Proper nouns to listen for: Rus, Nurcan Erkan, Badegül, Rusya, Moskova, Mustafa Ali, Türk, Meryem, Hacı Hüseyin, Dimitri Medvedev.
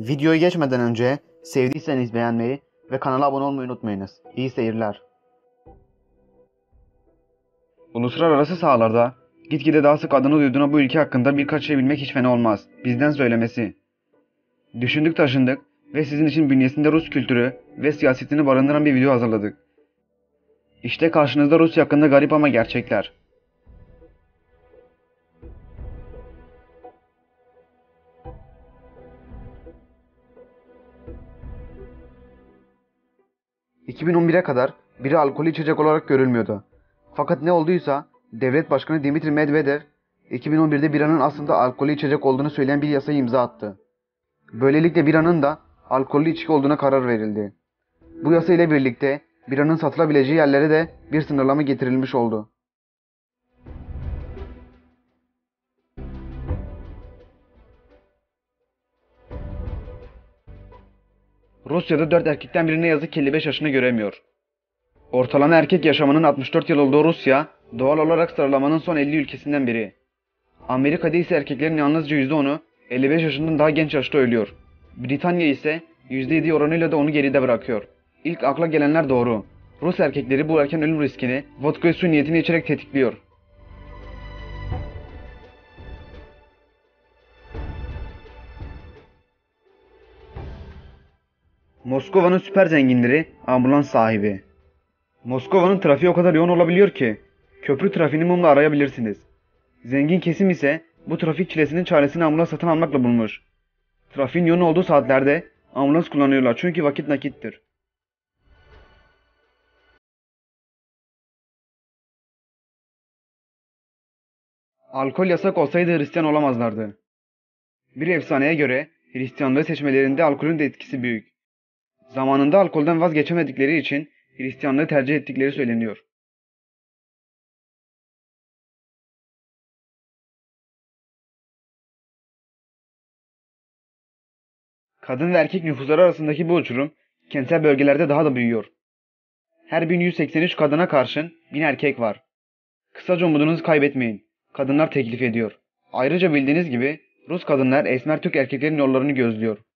Videoya geçmeden önce sevdiyseniz beğenmeyi ve kanala abone olmayı unutmayınız. İyi seyirler. Uluslararası sahalarda gitgide daha sık adını duyduğuna bu ülke hakkında birkaç şey bilmek hiç fena olmaz. Bizden söylemesi. Düşündük taşındık ve sizin için bünyesinde Rus kültürü ve siyasetini barındıran bir video hazırladık. İşte karşınızda Rusya hakkında garip ama gerçekler. ...2011'e kadar biri alkol içecek olarak görülmüyordu. Fakat ne olduysa devlet başkanı Dimitri Medvedev 2011'de biranın aslında alkollü içecek olduğunu söyleyen bir yasayı imza attı. Böylelikle biranın da alkollü içki olduğuna karar verildi. Bu yasa ile birlikte biranın satılabileceği yerlere de bir sınırlama getirilmiş oldu. Rusya'da 4 erkekten birine yazık 55 yaşını göremiyor. Ortalama erkek yaşamının 64 yıl olduğu Rusya, doğal olarak sıralamanın son 50 ülkesinden biri. Amerika'da ise erkeklerin yalnızca %10'u 55 yaşından daha genç yaşta ölüyor. Britanya ise %7 oranıyla da onu geride bırakıyor. İlk akla gelenler doğru. Rus erkekleri bu erken ölüm riskini vodka ve su niyetini içerek tetikliyor. Moskova'nın süper zenginleri ambulans sahibi. Moskova'nın trafiği o kadar yoğun olabiliyor ki köprü trafiğini mumla arayabilirsiniz. Zengin kesim ise bu trafik çilesinin çaresini ambulans satın almakla bulmuş. Trafiğin yoğun olduğu saatlerde ambulans kullanıyorlar çünkü vakit nakittir. Alkol yasak olsaydı Hristiyan olamazlardı. Bir efsaneye göre Hristiyanlığı seçmelerinde alkolün de etkisi büyük. Zamanında alkolden vazgeçemedikleri için Hristiyanlığı tercih ettikleri söyleniyor. Kadın ve erkek nüfusları arasındaki bu uçurum kentsel bölgelerde daha da büyüyor. Her 1183 kadına karşın 1000 erkek var. Kısaca umudunuzu kaybetmeyin. Kadınlar teklif ediyor. Ayrıca bildiğiniz gibi Rus kadınlar esmer Türk erkeklerin yollarını gözlüyor.